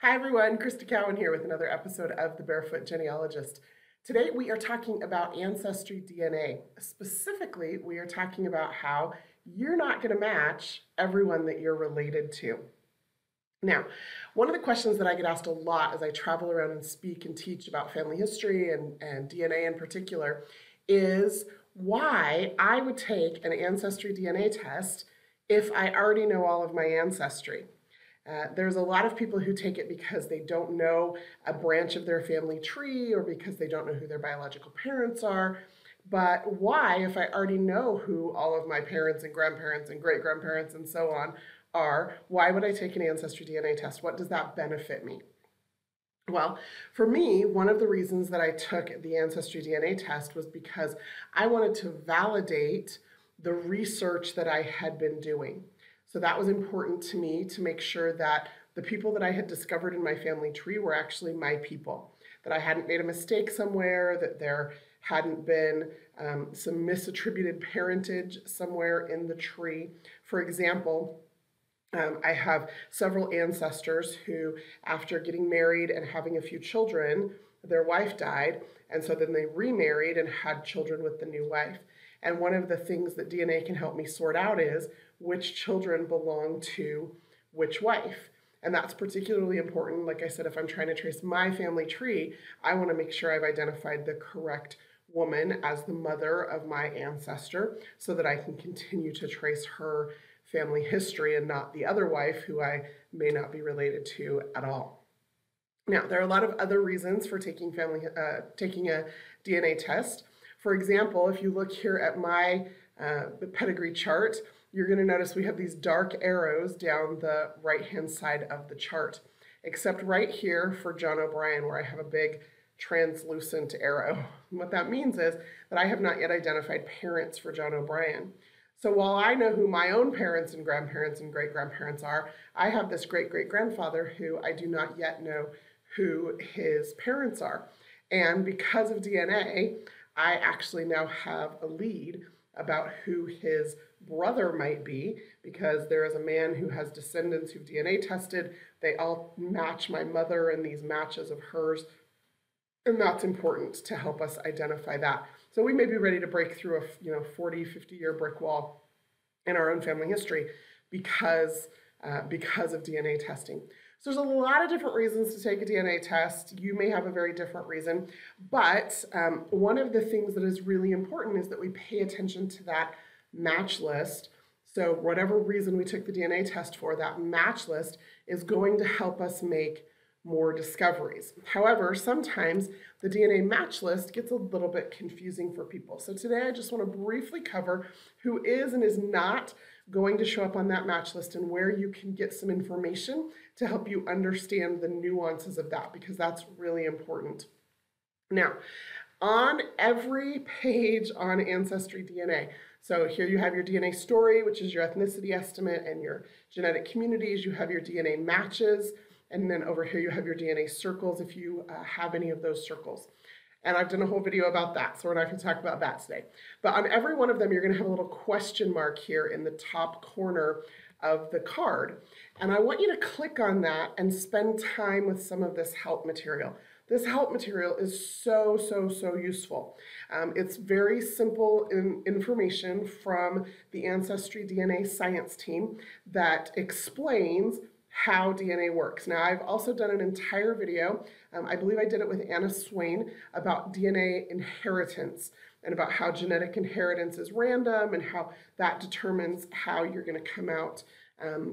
Hi everyone, Krista Cowan here with another episode of The Barefoot Genealogist. Today we are talking about ancestry DNA. Specifically, we are talking about how you're not going to match everyone that you're related to. Now, one of the questions that I get asked a lot as I travel around and speak and teach about family history and DNA in particular is why I would take an ancestry DNA test if I already know all of my ancestry. There's a lot of people who take it because they don't know a branch of their family tree or because they don't know who their biological parents are. But why, if I already know who all of my parents and grandparents and great-grandparents and so on are, why would I take an ancestry DNA test? What does that benefit me? Well, for me, one of the reasons that I took the ancestry DNA test was because I wanted to validate the research that I had been doing. So that was important to me to make sure that the people that I had discovered in my family tree were actually my people, that I hadn't made a mistake somewhere, that there hadn't been some misattributed parentage somewhere in the tree. For example, I have several ancestors who, after getting married and having a few children, their wife died, and so then they remarried and had children with the new wife. And one of the things that DNA can help me sort out is which children belong to which wife. And that's particularly important. Like I said, if I'm trying to trace my family tree, I want to make sure I've identified the correct woman as the mother of my ancestor so that I can continue to trace her family history and not the other wife who I may not be related to at all. Now, there are a lot of other reasons for taking a DNA test. For example, if you look here at my pedigree chart, you're going to notice we have these dark arrows down the right-hand side of the chart, except right here for John O'Brien, where I have a big translucent arrow. And what that means is that I have not yet identified parents for John O'Brien. So while I know who my own parents and grandparents and great-grandparents are, I have this great-great-grandfather who I do not yet know who his parents are. And because of DNA, I actually now have a lead about who his brother might be, because there is a man who has descendants who DNA tested. They all match my mother and these matches of hers, and that's important to help us identify that. So we may be ready to break through a 40-50 year brick wall in our own family history because of DNA testing. So there's a lot of different reasons to take a DNA test. You may have a very different reason, but one of the things that is really important is that we pay attention to that match list. So whatever reason we took the DNA test for, that match list is going to help us make more discoveries. However, sometimes the DNA match list gets a little bit confusing for people. So today I just want to briefly cover who is and is not going to show up on that match list and where you can get some information to help you understand the nuances of that, because that's really important. Now, on every page on Ancestry DNA, so here you have your DNA story, which is your ethnicity estimate and your genetic communities. You have your DNA matches, and then over here you have your DNA circles if you have any of those circles. And I've done a whole video about that, so we're not going to talk about that today. But on every one of them, you're going to have a little question mark here in the top corner of the card. And I want you to click on that and spend time with some of this help material. This help material is so useful. It's very simple information from the Ancestry DNA science team that explains how DNA works. Now, I've also done an entire video, I believe I did it with Anna Swain, about DNA inheritance and about how genetic inheritance is random and how that determines how you're going to come out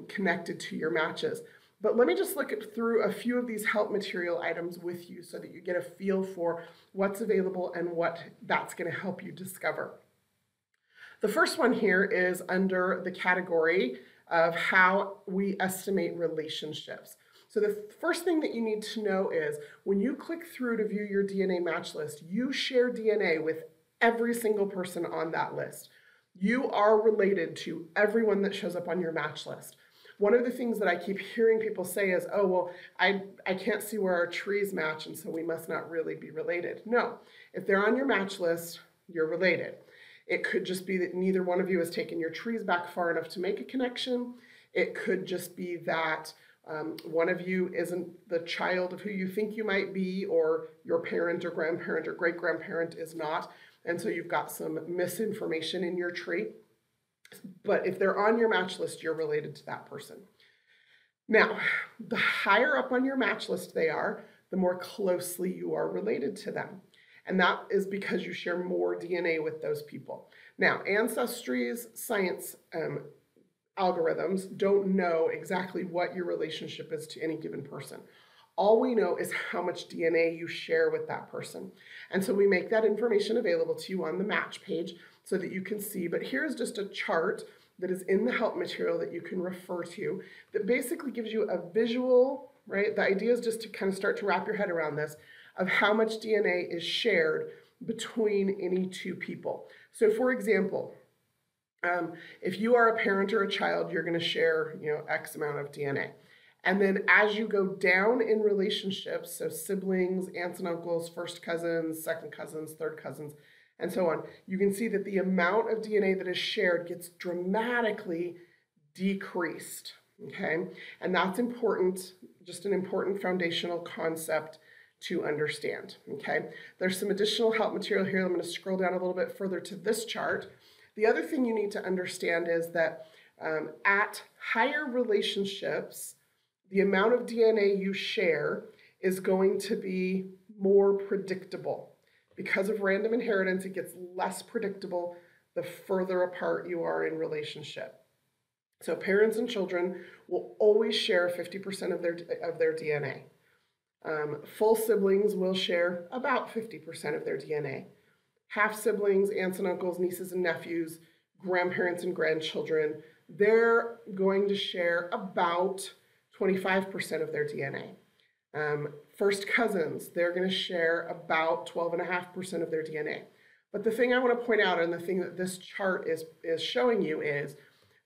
connected to your matches. But let me just look through a few of these help material items with you so that you get a feel for what's available and what that's going to help you discover. The first one here is under the category of how we estimate relationships. So the first thing that you need to know is when you click through to view your DNA match list, you share DNA with every single person on that list. You are related to everyone that shows up on your match list. One of the things that I keep hearing people say is, oh, well, I can't see where our trees match, and so we must not really be related. No, if they're on your match list, you're related. It could just be that neither one of you has taken your trees back far enough to make a connection. It could just be that One of you isn't the child of who you think you might be, or your parent or grandparent or great-grandparent is not. And so you've got some misinformation in your tree. But if they're on your match list, you're related to that person. Now, the higher up on your match list they are, the more closely you are related to them. And that is because you share more DNA with those people. Now, Ancestry's science algorithms don't know exactly what your relationship is to any given person. All we know is how much DNA you share with that person. And so we make that information available to you on the match page so that you can see. But here's just a chart that is in the help material that you can refer to that basically gives you a visual, right? The idea is just to kind of start to wrap your head around this, of how much DNA is shared between any two people. So for example, if you are a parent or a child, you're going to share, you know, X amount of DNA. And then as you go down in relationships, so siblings, aunts and uncles, first cousins, second cousins, third cousins, and so on, you can see that the amount of DNA that is shared gets dramatically decreased, okay? And that's important, just an important foundational concept to understand, okay? There's some additional help material here. I'm going to scroll down a little bit further to this chart. The other thing you need to understand is that at higher relationships, the amount of DNA you share is going to be more predictable. Because of random inheritance, it gets less predictable the further apart you are in relationship. So parents and children will always share 50% of their DNA. Full siblings will share about 50% of their DNA. Half siblings, aunts and uncles, nieces and nephews, grandparents and grandchildren, they're going to share about 25% of their DNA. First cousins, they're going to share about 12.5% of their DNA. But the thing I want to point out, and the thing that this chart is showing you, is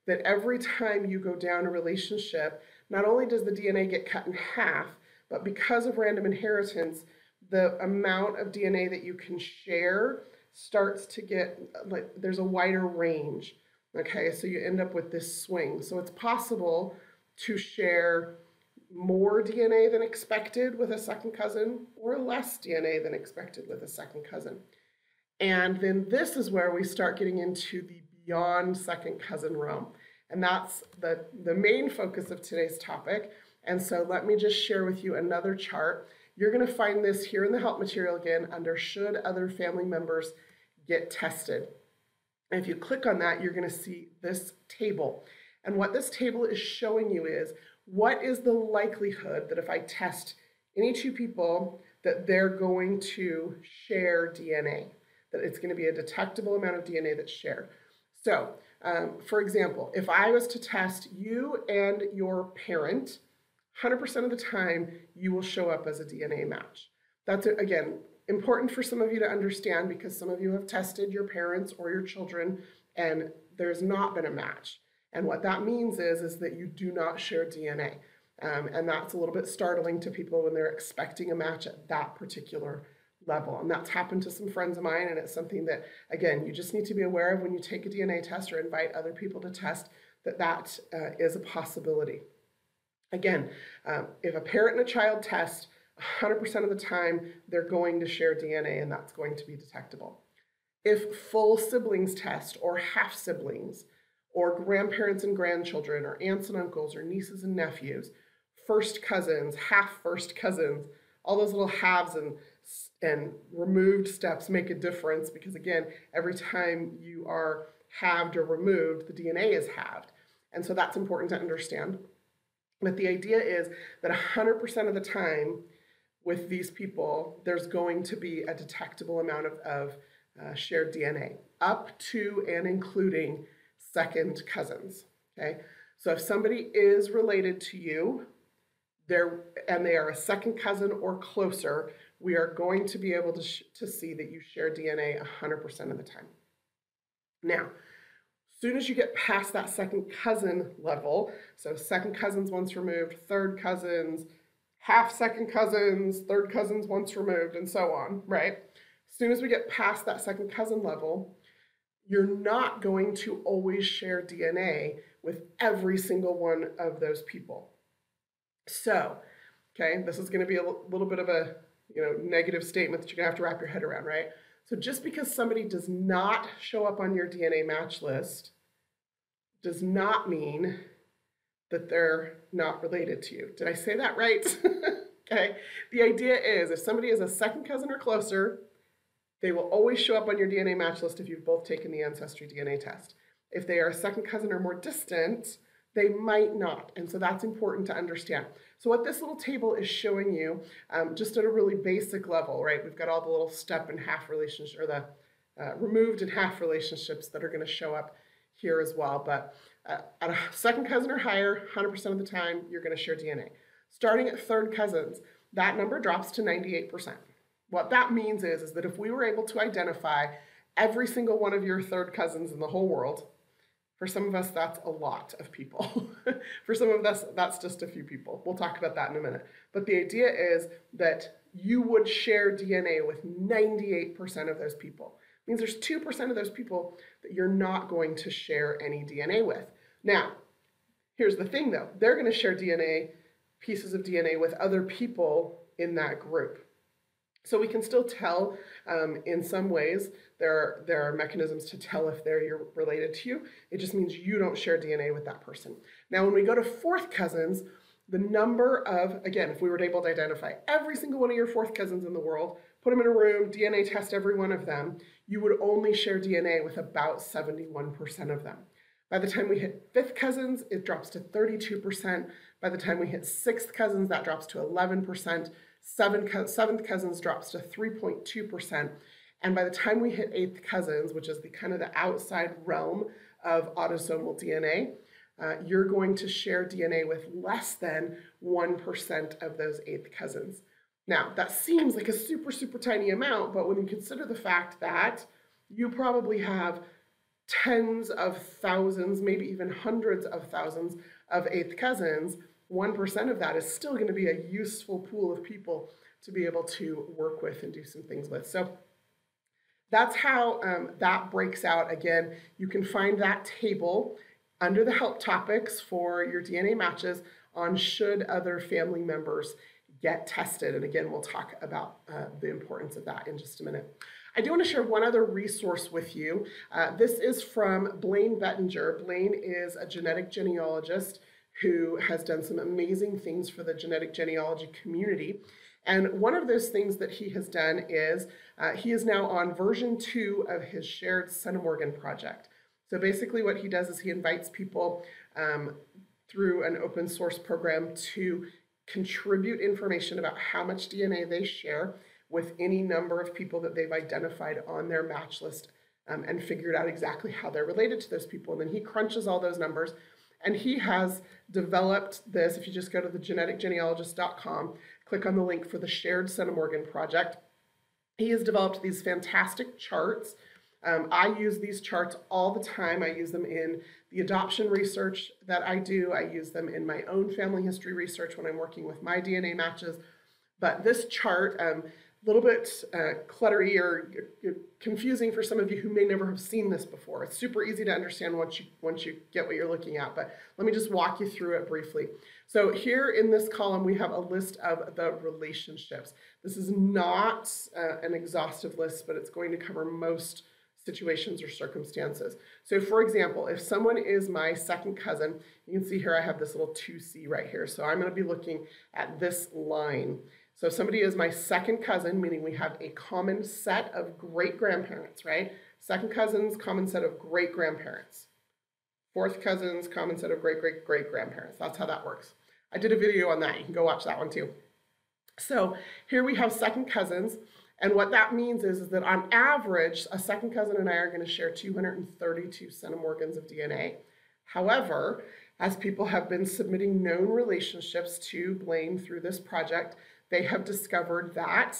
that every time you go down a relationship, not only does the DNA get cut in half, but because of random inheritance, the amount of DNA that you can share starts to get, like, there's a wider range, okay? So you end up with this swing. So it's possible to share more DNA than expected with a second cousin, or less DNA than expected with a second cousin. And then this is where we start getting into the beyond second cousin realm. And that's the main focus of today's topic. And so let me just share with you another chart. You're going to find this here in the help material again under Should Other Family Members Get Tested? And if you click on that, you're going to see this table. And what this table is showing you is, what is the likelihood that if I test any two people that they're going to share DNA, that it's going to be a detectable amount of DNA that's shared? So, for example, if I was to test you and your parent, 100% of the time you will show up as a DNA match. That's, again, important for some of you to understand, because some of you have tested your parents or your children and there's not been a match. And what that means is that you do not share DNA. And that's a little bit startling to people when they're expecting a match at that particular level. And that's happened to some friends of mine. And it's something that, again, you just need to be aware of when you take a DNA test or invite other people to test, that that is a possibility. Again, if a parent and a child test, 100% of the time, they're going to share DNA, and that's going to be detectable. If full siblings test, or half siblings, or grandparents and grandchildren, or aunts and uncles, or nieces and nephews, first cousins, half first cousins, all those little halves and removed steps make a difference, because again, every time you are halved or removed, the DNA is halved. And so that's important to understand. But the idea is that 100% of the time with these people, there's going to be a detectable amount of shared DNA, up to and including second cousins, okay? So if somebody is related to you and they are a second cousin or closer, we are going to be able to see that you share DNA 100% of the time. Now, as soon as you get past that second cousin level, so second cousins once removed, third cousins, half second cousins, third cousins once removed, and so on, right? As soon as we get past that second cousin level, you're not going to always share DNA with every single one of those people. So, okay, this is going to be a little bit of a, you know, negative statement that you're going to have to wrap your head around, right? So just because somebody does not show up on your DNA match list does not mean that they're not related to you. Did I say that right? Okay. The idea is if somebody is a second cousin or closer, they will always show up on your DNA match list if you've both taken the Ancestry DNA test. If they are a second cousin or more distant, they might not. And so that's important to understand. So what this little table is showing you, just at a really basic level, right? We've got all the little step and half relationships, or the removed and half relationships that are going to show up here as well. But at a second cousin or higher, 100% of the time, you're going to share DNA. Starting at third cousins, that number drops to 98%. What that means is that if we were able to identify every single one of your third cousins in the whole world, for some of us, that's a lot of people. For some of us, that's just a few people. We'll talk about that in a minute. But the idea is that you would share DNA with 98% of those people. It means there's 2% of those people that you're not going to share any DNA with. Now, here's the thing though. They're going to share DNA, pieces of DNA with other people in that group. So we can still tell in some ways. There are mechanisms to tell if they're related to you. It just means you don't share DNA with that person. Now, when we go to fourth cousins, the number of, again, if we were able to identify every single one of your fourth cousins in the world, put them in a room, DNA test every one of them, you would only share DNA with about 71% of them. By the time we hit fifth cousins, it drops to 32%. By the time we hit sixth cousins, that drops to 11%. Seventh cousins drops to 3.2%. And by the time we hit eighth cousins, which is the kind of the outside realm of autosomal DNA, you're going to share DNA with less than 1% of those eighth cousins. Now, that seems like a super, super tiny amount, but when you consider the fact that you probably have tens of thousands, maybe even hundreds of thousands of eighth cousins, 1% of that is still going to be a useful pool of people to be able to work with and do some things with. So that's how that breaks out. Again, you can find that table under the help topics for your DNA matches on should other family members get tested. And again, we'll talk about the importance of that in just a minute. I do want to share one other resource with you. This is from Blaine Bettinger. Blaine is a genetic genealogist who has done some amazing things for the genetic genealogy community. And one of those things that he has done is he is now on version 2 of his Shared Centimorgan Project. So basically what he does is he invites people through an open source program to contribute information about how much DNA they share with any number of people that they've identified on their match list and figured out exactly how they're related to those people. And then he crunches all those numbers. And he has developed this. If you just go to thegeneticgenealogist.com, click on the link for the Shared Centimorgan Project, he has developed these fantastic charts. I use these charts all the time. I use them in the adoption research that I do. I use them in my own family history research when I'm working with my DNA matches. But this chart, a little bit cluttery or confusing for some of you who may never have seen this before. It's super easy to understand once you get what you're looking at, but let me just walk you through it briefly. So here in this column, we have a list of the relationships. This is not an exhaustive list, but it's going to cover most situations or circumstances. So for example, if someone is my second cousin, you can see here I have this little 2C right here. So I'm going to be looking at this line. So if somebody is my second cousin, meaning we have a common set of great-grandparents, right? Second cousins, common set of great-grandparents. Fourth cousins, common set of great-great-great-grandparents. That's how that works. I did a video on that. You can go watch that one too. So here we have second cousins. And what that means is that on average, a second cousin and I are going to share 232 centimorgans of DNA. However, as people have been submitting known relationships to Blaine through this project, they have discovered that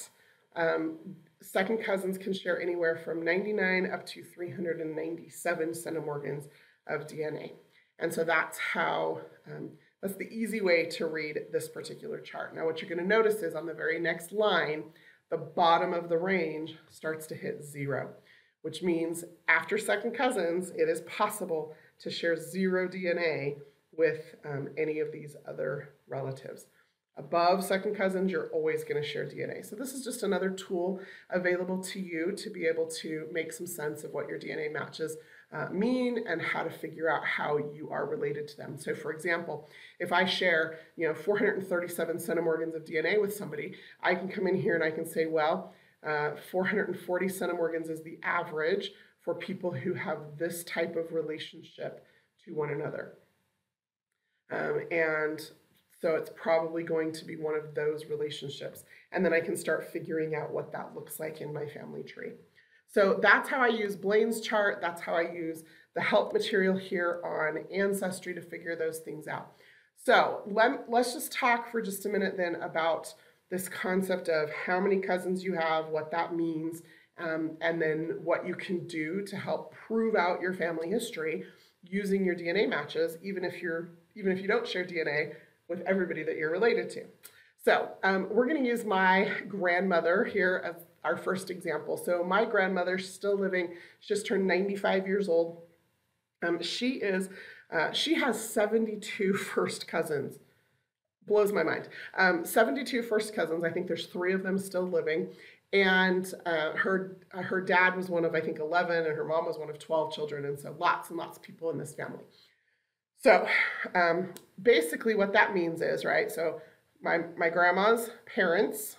second cousins can share anywhere from 99 up to 397 centimorgans of DNA. And so that's how, that's the easy way to read this particular chart. Now what you're going to notice is on the very next line, the bottom of the range starts to hit 0, which means after second cousins, it is possible to share 0 DNA with any of these other relatives. above second cousins, you're always going to share DNA. So this is just another tool available to you to be able to make some sense of what your DNA matches mean and how to figure out how you are related to them. So for example, if I share, 437 centimorgans of DNA with somebody, I can come in here and I can say, well, 440 centimorgans is the average for people who have this type of relationship to one another. And so it's probably going to be one of those relationships. And then I can start figuring out what that looks like in my family tree. So that's how I use Blaine's chart. That's how I use the help material here on Ancestry to figure those things out. So let's just talk for just a minute then about this concept of how many cousins you have, what that means, and then what you can do to help prove out your family history using your DNA matches, even if you don't share DNA with everybody that you're related to. So we're going to use my grandmother here as our first example. So my grandmother's still living; she just turned 95 years old. She has 72 first cousins. Blows my mind. 72 first cousins. I think there's 3 of them still living, and her dad was one of, I think, 11, and her mom was one of 12 children, and so lots and lots of people in this family. So basically what that means is, right, so my grandma's parents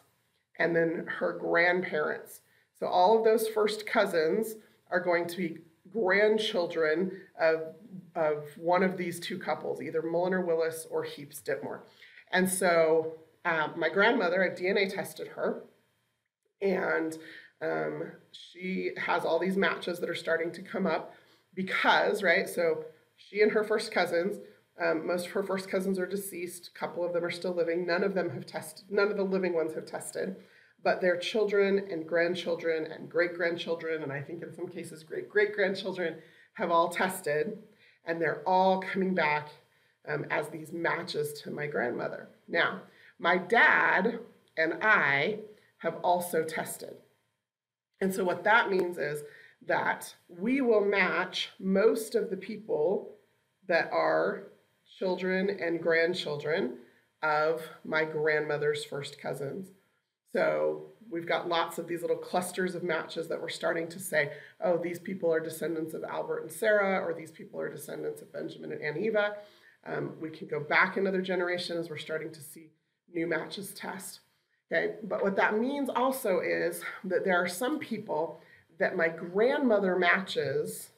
and then her grandparents. So all of those first cousins are going to be grandchildren of one of these two couples, either Mulliner-Willis or Heaps-Dipmore. And so my grandmother, I DNA tested her, and she has all these matches that are starting to come up because, right, so she and her first cousins, most of her first cousins are deceased, a couple of them are still living, none of them have tested, none of the living ones have tested, but their children and grandchildren and great-grandchildren, and I think in some cases great-great-grandchildren have all tested, and they're all coming back as these matches to my grandmother. Now, my dad and I have also tested. And so what that means is that we will match most of the people that are children and grandchildren of my grandmother's first cousins. So we've got lots of these little clusters of matches that we're starting to say, oh, these people are descendants of Albert and Sarah, or these people are descendants of Benjamin and Anna Eva. We can go back another generation as we're starting to see new matches test. Okay, but what that means also is that there are some people that my grandmother matches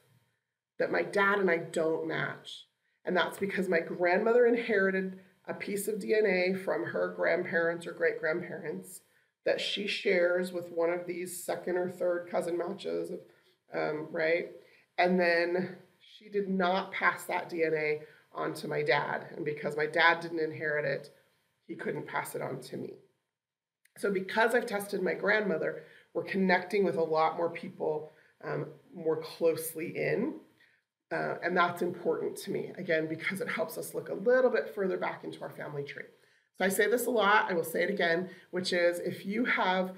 that my dad and I don't match. And that's because my grandmother inherited a piece of DNA from her grandparents or great-grandparents that she shares with one of these second or third cousin matches, right? And then she did not pass that DNA on to my dad. And because my dad didn't inherit it, he couldn't pass it on to me. So because I've tested my grandmother, we're connecting with a lot more people more closely in. And that's important to me, again, because it helps us look a little bit further back into our family tree. So I say this a lot, I will say it again, which is if you have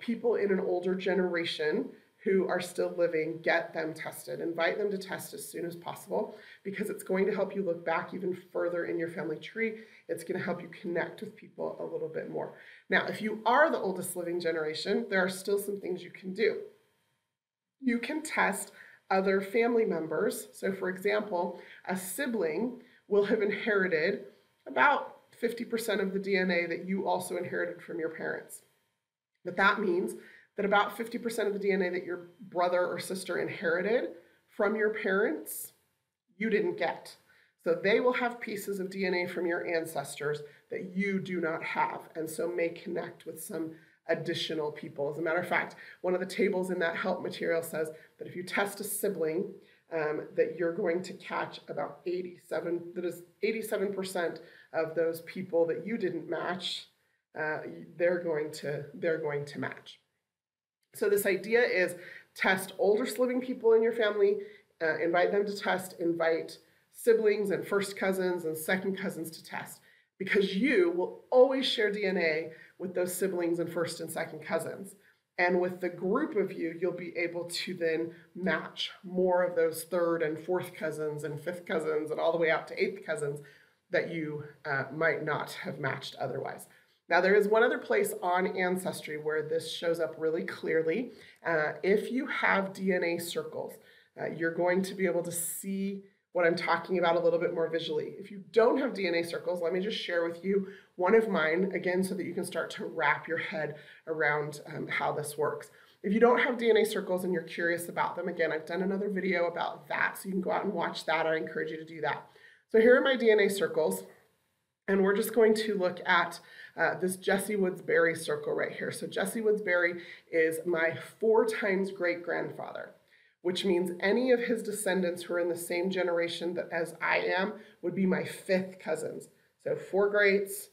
people in an older generation who are still living, get them tested. Invite them to test as soon as possible because it's going to help you look back even further in your family tree. It's going to help you connect with people a little bit more. Now, if you are the oldest living generation, there are still some things you can do. You can test other family members. So for example, a sibling will have inherited about 50% of the DNA that you also inherited from your parents. But that means that about 50% of the DNA that your brother or sister inherited from your parents, you didn't get. So they will have pieces of DNA from your ancestors that you do not have, and so may connect with some additional people. As a matter of fact, one of the tables in that help material says that if you test a sibling, that you're going to catch about 87% of those people that you didn't match, they're going to match. So this idea is test older living people in your family, invite them to test, invite siblings and first cousins and second cousins to test, because you will always share DNA with those siblings and first and second cousins. And with the group of you, you'll be able to then match more of those third and fourth cousins and fifth cousins and all the way out to eighth cousins that you might not have matched otherwise. Now, there is one other place on Ancestry where this shows up really clearly. If you have DNA circles, you're going to be able to see what I'm talking about a little bit more visually. If you don't have DNA circles, let me just share with you one of mine, again, so that you can start to wrap your head around how this works. If you don't have DNA circles and you're curious about them, again, I've done another video about that, so you can go out and watch that. I encourage you to do that. So here are my DNA circles, and we're just going to look at this Jesse Woodsbury circle right here. So Jesse Woodsbury is my 4 times great-grandfather, which means any of his descendants who are in the same generation that as I am would be my 5th cousins. So 4 greats,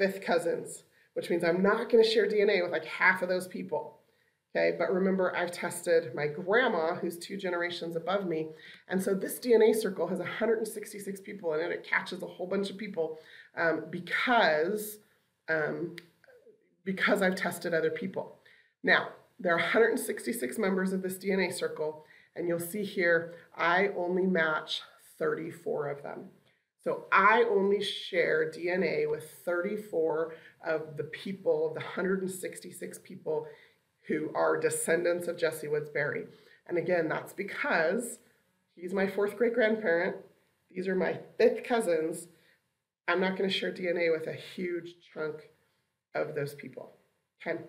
5th cousins, which means I'm not going to share DNA with like half of those people. Okay, but remember, I've tested my grandma, who's 2 generations above me. And so this DNA circle has 166 people in it. It catches a whole bunch of people because I've tested other people. Now, there are 166 members of this DNA circle, and you'll see here, I only match 34 of them. So I only share DNA with 34 of the people, of the 166 people who are descendants of Jesse Woodsbury. And again, that's because he's my 4th great-grandparent. These are my 5th cousins. I'm not going to share DNA with a huge chunk of those people, okay?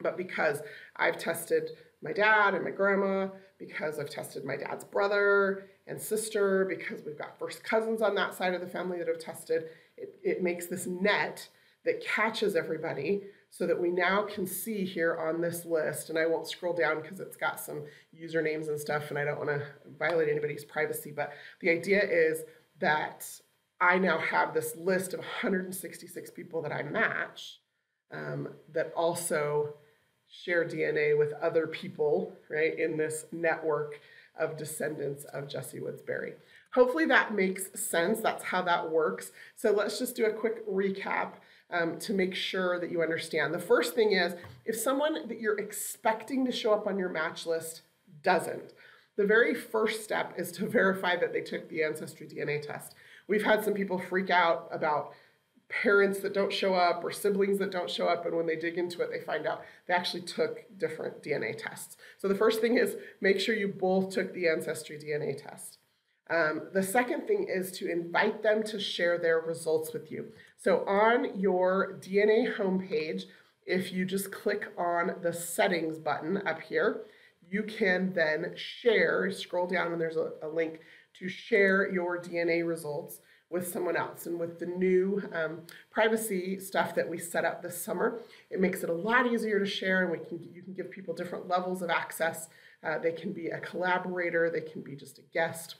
But because I've tested my dad and my grandma, because I've tested my dad's brother and sister, because we've got 1st cousins on that side of the family that have tested, it makes this net that catches everybody so that we now can see here on this list, and I won't scroll down because it's got some usernames and stuff, and I don't want to violate anybody's privacy, but the idea is that I now have this list of 166 people that I match that also share DNA with other people, right, in this network of descendants of Jesse Woodsbury. Hopefully that makes sense. That's how that works. So let's just do a quick recap to make sure that you understand. The first thing is, if someone that you're expecting to show up on your match list doesn't, the very first step is to verify that they took the Ancestry DNA test. We've had some people freak out about parents that don't show up or siblings that don't show up, and when they dig into it, they find out they actually took different DNA tests. So the first thing is, make sure you both took the Ancestry DNA test. The second thing is to invite them to share their results with you. So on your DNA homepage, if you just click on the settings button up here, you can then share, scroll down and there's a link to share your DNA results with someone else. And with the new privacy stuff that we set up this summer, it makes it a lot easier to share, and you can give people different levels of access. They can be a collaborator, they can be just a guest.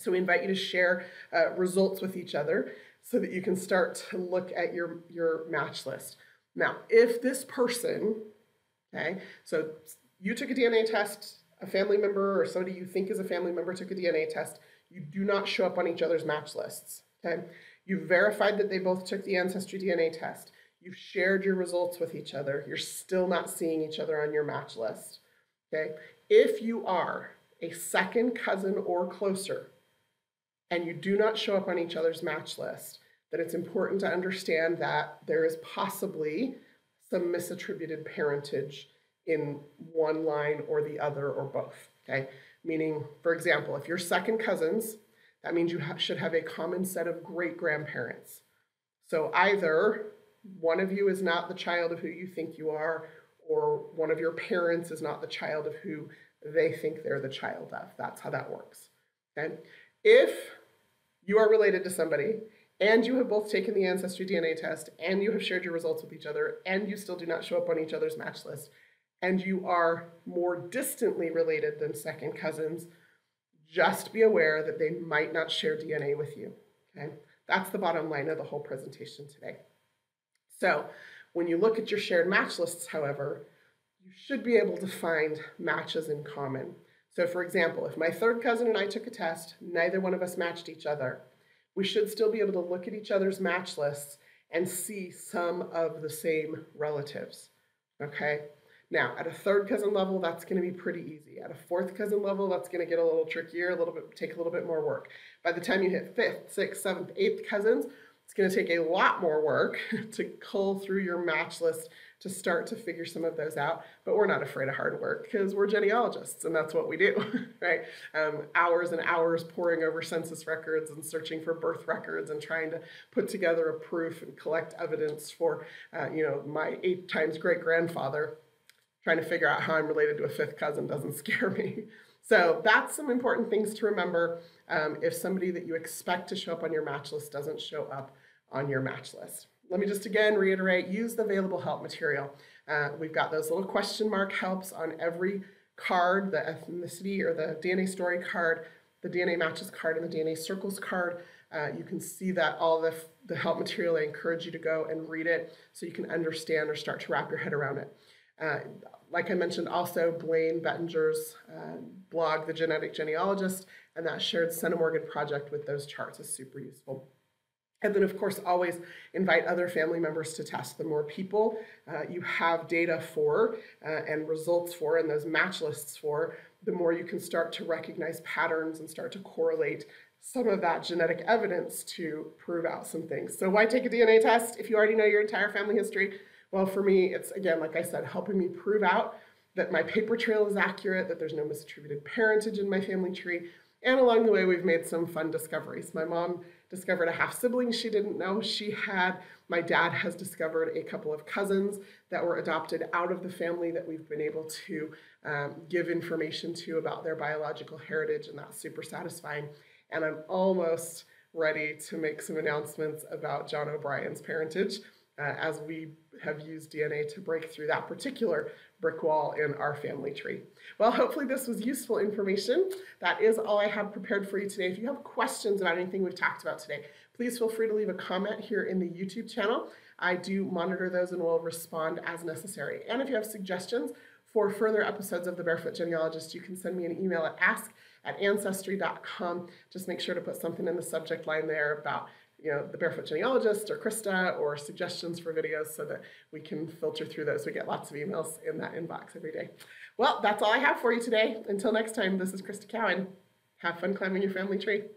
So we invite you to share results with each other so that you can start to look at your match list. Now, if this person, okay, so you took a DNA test, a family member or somebody you think is a family member took a DNA test, you do not show up on each other's match lists, okay? You've verified that they both took the Ancestry DNA test. You've shared your results with each other. You're still not seeing each other on your match list, okay? If you are a 2nd cousin or closer and you do not show up on each other's match list, then it's important to understand that there is possibly some misattributed parentage in one line or the other or both, okay? Meaning, for example, if you're 2nd cousins, that means you should have a common set of great-grandparents. So either one of you is not the child of who you think you are, or one of your parents is not the child of who they think they're the child of. That's how that works, okay? If you are related to somebody and you have both taken the Ancestry DNA test and you have shared your results with each other and you still do not show up on each other's match list, and you are more distantly related than 2nd cousins, just be aware that they might not share DNA with you, okay? That's the bottom line of the whole presentation today. So when you look at your shared match lists, however, you should be able to find matches in common. So for example, if my 3rd cousin and I took a test, neither one of us matched each other, we should still be able to look at each other's match lists and see some of the same relatives, okay? Now, at a third cousin level, that's going to be pretty easy. At a fourth cousin level, that's going to get a little trickier, take a little bit more work. By the time you hit fifth, sixth, seventh, eighth cousins, it's going to take a lot more work to cull through your match list to start to figure some of those out. But we're not afraid of hard work because we're genealogists and that's what we do, right? Hours and hours poring over census records and searching for birth records and trying to put together a proof and collect evidence for, you know, my 8 times great-grandfather. Trying to figure out how I'm related to a fifth cousin doesn't scare me. So that's some important things to remember if somebody that you expect to show up on your match list doesn't show up on your match list. Let me just again reiterate, use the available help material. We've got those little question mark helps on every card, the ethnicity or the DNA story card, the DNA matches card, and the DNA circles card. You can see that all the help material. I encourage you to go and read it so you can understand or start to wrap your head around it. Like I mentioned, also Blaine Bettinger's blog, The Genetic Genealogist, and that Shared Centimorgan Project with those charts is super useful. And then, of course, always invite other family members to test. The more people you have data for and results for and those match lists for, the more you can start to recognize patterns and start to correlate some of that genetic evidence to prove out some things. So why take a DNA test if you already know your entire family history? Well, for me, it's, again, like I said, helping me prove out that my paper trail is accurate, that there's no misattributed parentage in my family tree. And along the way, we've made some fun discoveries. My mom discovered a half-sibling she didn't know she had. My dad has discovered a couple of cousins that were adopted out of the family that we've been able to give information to about their biological heritage, and that's super satisfying. And I'm almost ready to make some announcements about John O'Brien's parentage, as we have used DNA to break through that particular brick wall in our family tree. Well, hopefully this was useful information. That is all I have prepared for you today. If you have questions about anything we've talked about today, please feel free to leave a comment here in the YouTube channel. I do monitor those and will respond as necessary. And if you have suggestions for further episodes of The Barefoot Genealogist, you can send me an email at ask@ancestry.com. Just make sure to put something in the subject line there about, you know, The Barefoot Genealogist or Krista, or suggestions for videos so that we can filter through those. We get lots of emails in that inbox every day. Well, that's all I have for you today. Until next time, this is Krista Cowan. Have fun climbing your family tree.